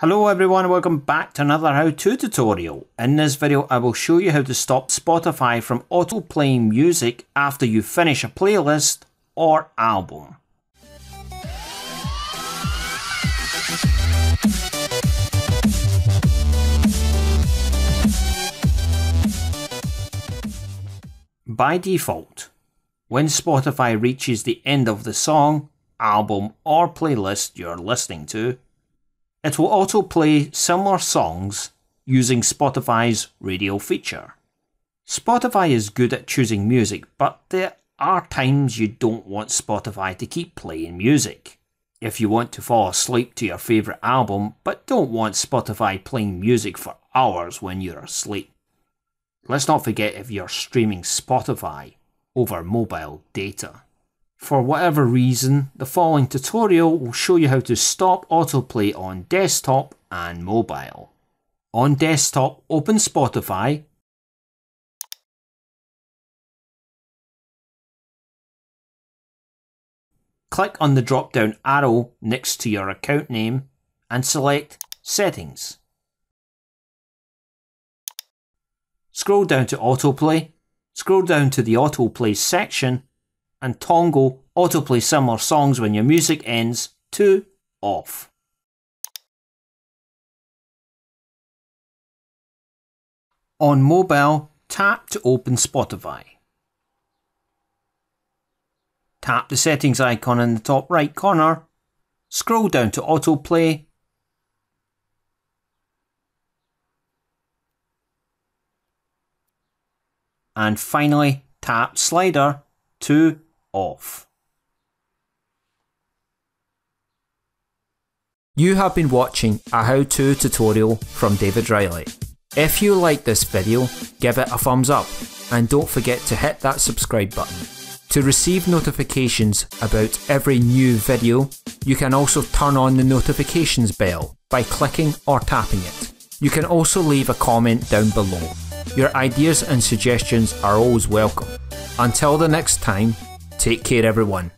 Hello everyone, welcome back to another how-to tutorial. In this video I will show you how to stop Spotify from auto-playing music after you finish a playlist or album. By default, when Spotify reaches the end of the song, album or playlist you're listening to, it will auto-play similar songs using Spotify's radio feature. Spotify is good at choosing music, but there are times you don't want Spotify to keep playing music. If you want to fall asleep to your favourite album, but don't want Spotify playing music for hours when you're asleep. Let's not forget if you're streaming Spotify over mobile data. For whatever reason, the following tutorial will show you how to stop autoplay on desktop and mobile. On desktop, open Spotify. Click on the drop-down arrow next to your account name and select Settings. Scroll down to Autoplay, scroll down to the Autoplay section and toggle autoplay similar songs when your music ends to off. On mobile, tap to open Spotify. Tap the settings icon in the top right corner, scroll down to autoplay, and finally tap slider to off. You have been watching a how-to tutorial from David Riley. If you like this video, give it a thumbs up and don't forget to hit that subscribe button. To receive notifications about every new video, you can also turn on the notifications bell by clicking or tapping it. You can also leave a comment down below. Your ideas and suggestions are always welcome. Until the next time, take care everyone.